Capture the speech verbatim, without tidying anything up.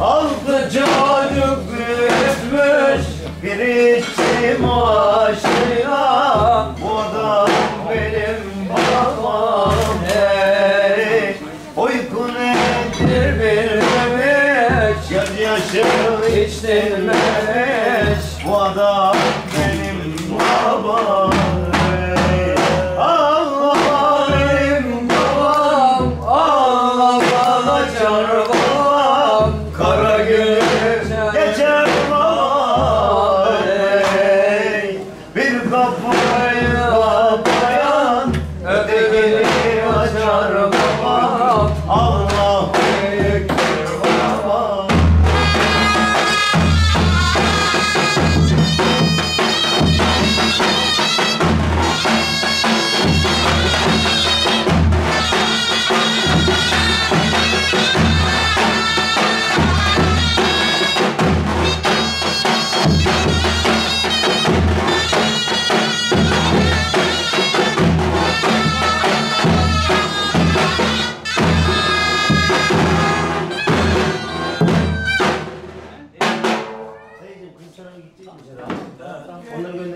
Aldı canı gitmiş bir içim aşıya. Bu adam benim babam hey. Uyku nedir bilmemiş, yaz yaşı içtirmemiş. Bu adam benim babam. Onları gönderelim.